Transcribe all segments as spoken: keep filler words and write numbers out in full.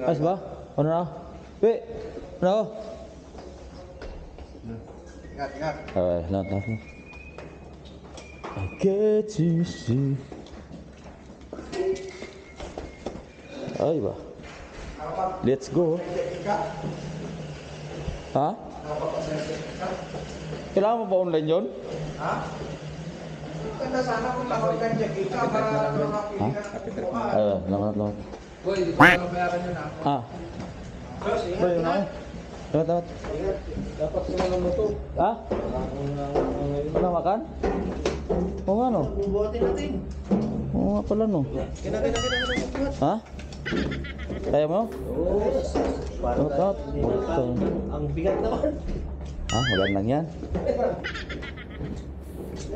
Pas bah, ono we, ono. Ingat, ingat. Eh, not not. I get you see. Ayo bah. Let's go. Hah? Kenapa mau online John? Hah? Kita sana pun lakukan jeki kamera lokasi. Ayo, not not. Gue di sana bayarannya napa? Ah. Terus ya. Boleh naik. Dapat dapat. Dapat semua moto. Hah? Pernah makan? Mau enggak no? Buatin nanti. Oh, apa lano? Kena kena kena. Hah? Kayak mau? Dapat. Ang bigat naman. Ah, walang langyan.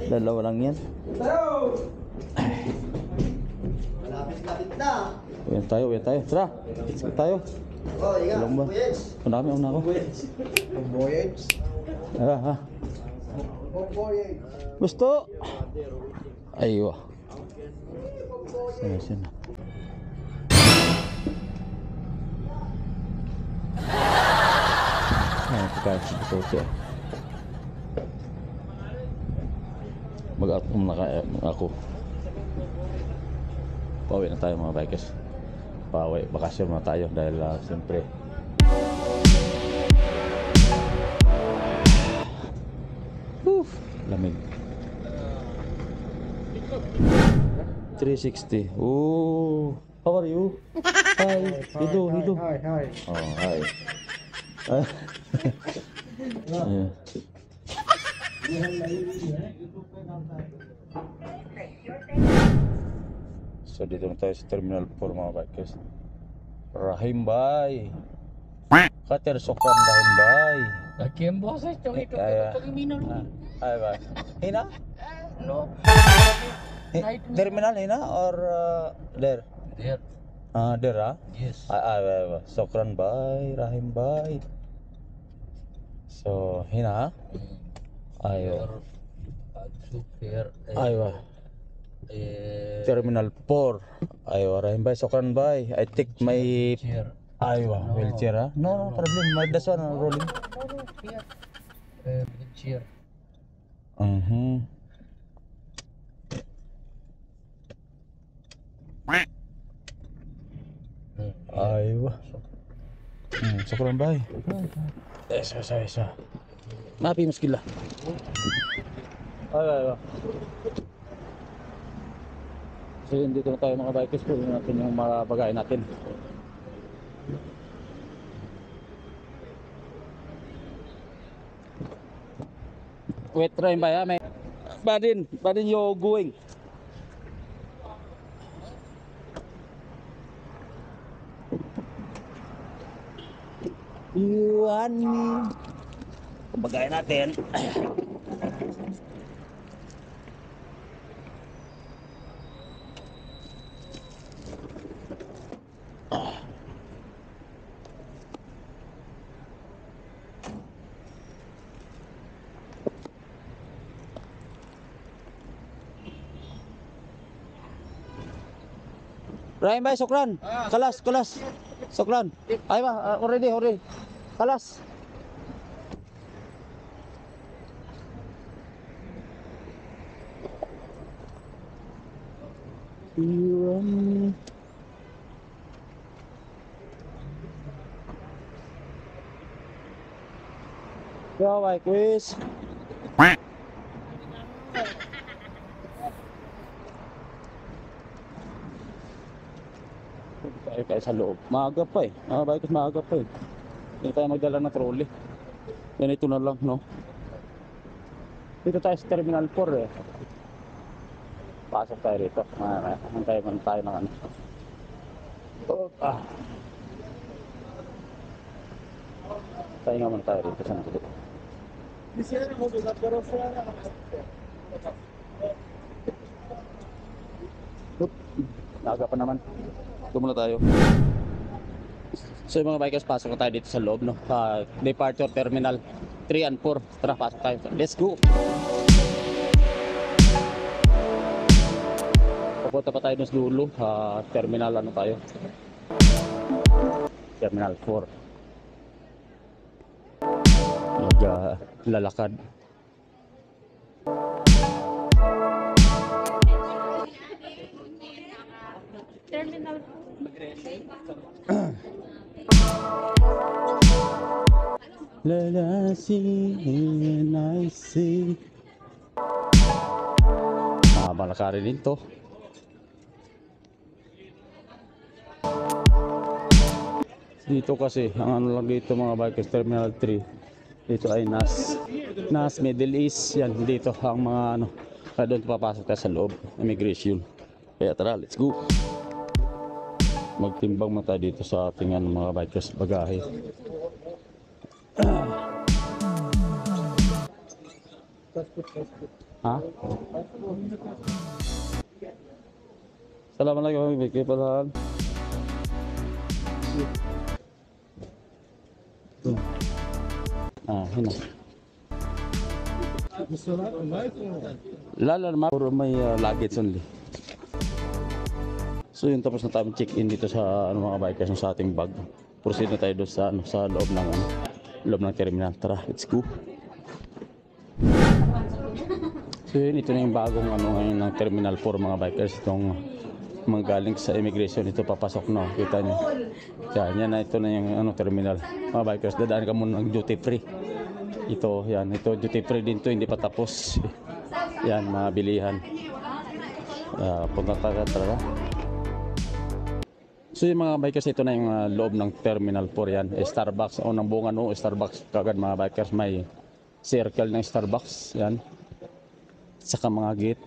Dalawa lang yan. Tayo. Malapit-lapit na. Uyan tayo, uyan tayo, tara, let's go tayo. Oh iya, ang voyage. Ang dami, ang nako. Ang voyage. Tara, ha. Ang voyage. Gusto? Aywa. Saan, saan na. Saan, pagkakas, gusto siya. Mag-atom na ako. Pauwi na tayo mga bikers. Pauwi, bakasyon muna tayo dahil uh, siyempre Uff, lamig three sixty. Ooh, how are you? Hi, hidu, hidu. Hi, hi, hi. Oh, hi. Yeah. So, dito na tayo sa Terminal four mga bikers. Rahim Bay Kater Sokram Rahim Bay Akin boses, tunggu itu terminal. Ay ba? Hina? No. Terminal hina or uh, there? There. Ah, uh, there ah? Yes. Ay ay ba? Sokram Bay, Rahim Bay. So, hina? Ayo. Ay ba? Terminal four. Aywa, Rahim Bay, Sokran Bay. I take my aywa, no. Wheelchair ha? No, no, problem. My that's one no, rolling. Wheelchair. Uh -huh. Aywa. Hmm, Sokran Bay. Esa, esa, esa. Maapi muskila. Aywa, aywa. So yun, dito na tayo mga bikers, pulin natin yung mga bagay natin. Wait train ba ya? Badin, badin you're going. You and me. Bagay natin. Rahim Bay, Sokran. Kalas, kalas. Sokran. Ay ba, already, already. Kalas. Yo, my quiz. Kaya sa loob, maaga pa eh, mga bikers maaga pa eh. Hindi tayo magdala ng trolley. Ganito na lang, no? Dito tayo sa Terminal four eh. Pasok tayo rito, mamaya, hantay man tayo ng ano. Oh, ah. Tayo nga man tayo rito, saan ito? Oop, naaga pa naman. Muna tayo. So mga bikers, pasok na tayo dito sa loob no. Uh, departure terminal three and four. Tara, pasok tayo. Let's go. Pupunta pa tayo sa dulo, uh, terminal ano tayo. Terminal four. Mag uh, lalakad. Terminal Let us see and I see. Ah, balakarin din to. Dito kasi ang ano lang dito mga bikers, terminal three dito ay nas nas Middle East yan, dito ang mga ano kaya doon papasok ka sa loob, immigration. Kaya tara, let's go, magtimbang mata dito sa ating ano, mga bikers bagahe. Ha? Salamat lagi mga bikers palahan. Ah, hina. Lala naman, puro may uh, luggage only. So yun, tapos na tayo check-in dito sa ano, mga bikers no, sa ating bag. Proceed na tayo doon sa, ano, sa loob ng ano, loob ng terminal. Tara, let's go. So yun, ito na yung bagong ano ngayon ng terminal four mga bikers. Itong manggaling sa immigration, ito papasok na, kita nyo. Yan, yan na, ito na yung ano, terminal. Mga bikers, dadaan ka muna ng duty free. Ito, yan, ito duty free din to, hindi pa tapos. Yan, mga bilihan. Uh, punta tayo, tara. So yung mga bikers, ito na yung uh, loob ng terminal four yan. Eh, Starbucks, o ng buong ano, Starbucks kagad mga bikers, may circle ng Starbucks, yan. Saka mga gate.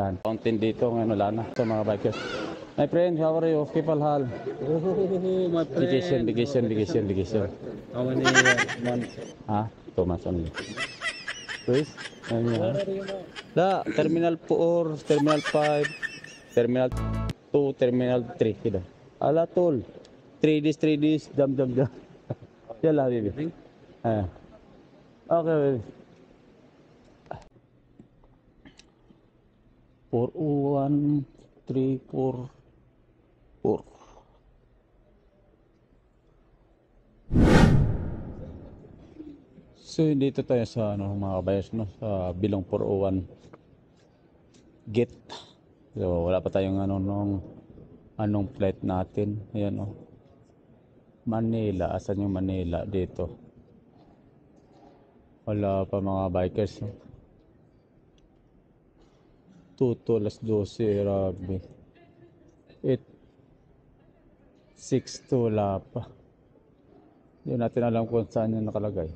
Yan, fountain dito ngayon, wala na. So mga bikers, my friend, how are you? Okay palhal. Oh, my friend. Vacation, vacation, vacation, vacation. How many months? Ha? Two months only. Please? La, terminal four, terminal five, terminal two, terminal three. Kida. Ala tol. three days, three days, jam, jam, jam. Yala, baby. Ayan. Okay, baby. Four one three four four. So dito tayo sa ano mga kabayos no, sa Bilong four oh one gate. So wala pa tayong ano nung anong flight natin. Ayan oh. Manila, asan yung Manila dito? Wala pa mga bikers. No? Tuto, alas dose, rabi. eight, six, to wala pa. Hindi natin alam kung saan yung nakalagay.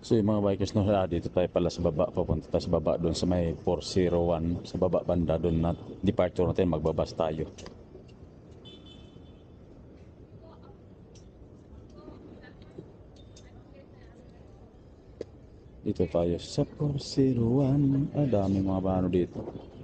So yung mga bikers na no, dito tayo pala sa baba, papunta tayo sa baba doon sa may four oh one, sa baba banda doon na departure natin, magbabas tayo. Dito tayo sa four oh one. Ang dami mga bano dito.